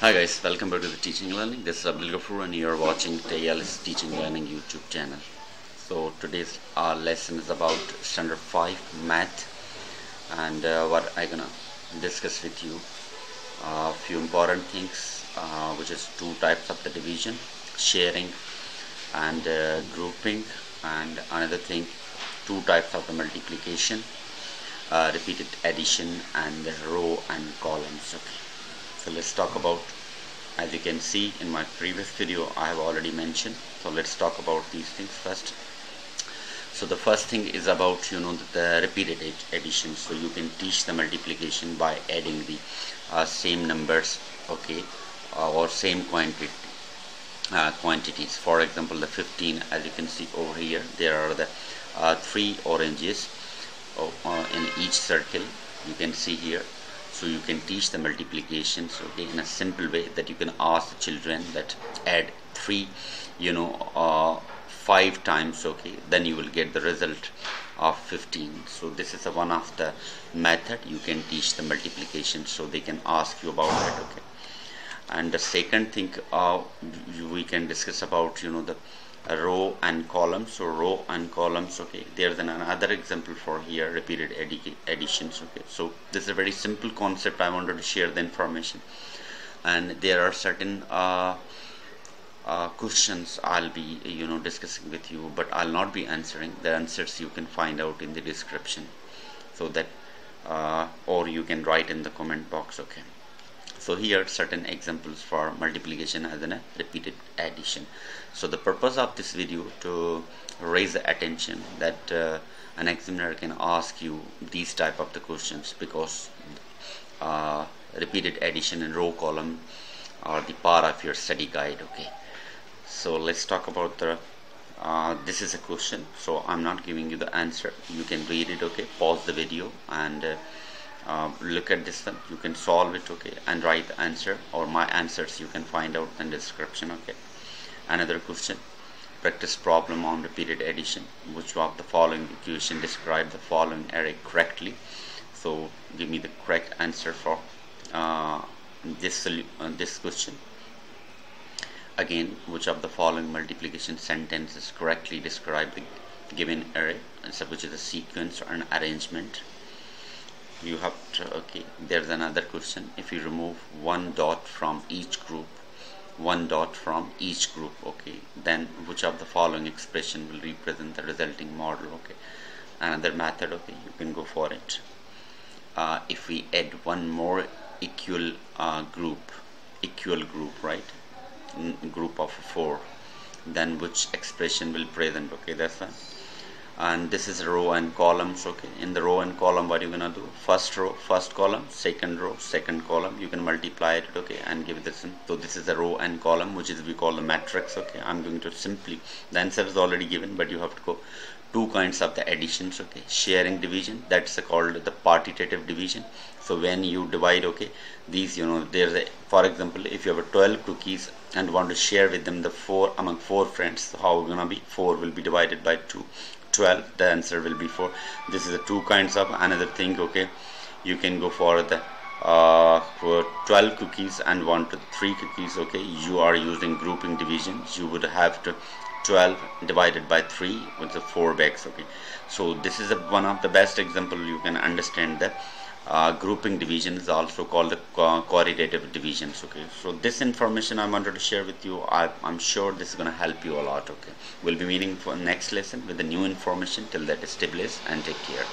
Hi guys, welcome back to the Teaching and Learning. This is Abdul Goffu and you are watching TLS Teaching and Learning YouTube channel. So today's lesson is about Standard 5 Math, and what I'm gonna discuss with you a few important things, which is two types of the division, sharing and grouping, and another thing, two types of the multiplication, repeated addition, and the row and columns. Okay. So let's talk about, as you can see in my previous video I have already mentioned, so let's talk about these things first. So the first thing is about, you know, the repeated addition. So you can teach the multiplication by adding the same numbers, okay, or same quantities. For example, the 15, as you can see over here, there are the 3 oranges in each circle, you can see here. So you can teach the multiplications, okay, in a simple way, that you can ask the children that add 3, you know, 5 times, okay, then you will get the result of 15. So this is one of the method you can teach the multiplication, so they can ask you about that, okay. And the second thing we can discuss about, you know, the row and columns. So row and columns, okay, there's another example for here, repeated additions, okay. So this is a very simple concept, I wanted to share the information, and there are certain questions I'll be, you know, discussing with you, but I'll not be answering. The answers you can find out in the description, so that or you can write in the comment box, okay. So here certain examples for multiplication as in a repeated addition. So the purpose of this video to raise the attention that an examiner can ask you these type of the questions, because repeated addition and row column are the part of your study guide, okay. So let's talk about the this is a question, so I'm not giving you the answer, you can read it, okay. Pause the video and look at this one, you can solve it, okay, and write the answer, or my answers you can find out in the description, okay. Another question, practice problem on repeated addition, which of the following equation describe the following array correctly. So give me the correct answer for this question. Again, which of the following multiplication sentences correctly describe the given array, which is a sequence or an arrangement. You have to, okay, there's another question, if you remove one dot from each group, okay, then which of the following expression will represent the resulting model, okay. Another method, okay, you can go for it. If we add one more equal group, right, group of 4, then which expression will present, okay, that's one. And this is row and columns, okay. In the row and column, what are you gonna do? First row, first column, second row, second column, you can multiply it, okay, and give this one. So this is the row and column, which is we call the matrix, okay. I'm going to simply, the answer is already given, but you have to go two kinds of the additions, okay. Sharing division, that's called the partitative division. So when you divide, okay, these, you know, there's a, for example, if you have 12 cookies and want to share with them the 4 among 4 friends, so how are gonna be? 4 will be divided by 2. 12, the answer will be 4. This is the two kinds of another thing, okay. You can go for the for 12 cookies and 1 to 3 cookies, okay. You are using grouping division, you would have to 12 divided by 3 with the 4 bags, okay. So this is one of the best example you can understand that grouping division is also called the correlative divisions, okay. So this information I wanted to share with you. I'm sure this is going to help you a lot, okay. We'll be meeting for next lesson with the new information. Till that, stay blessed and take care.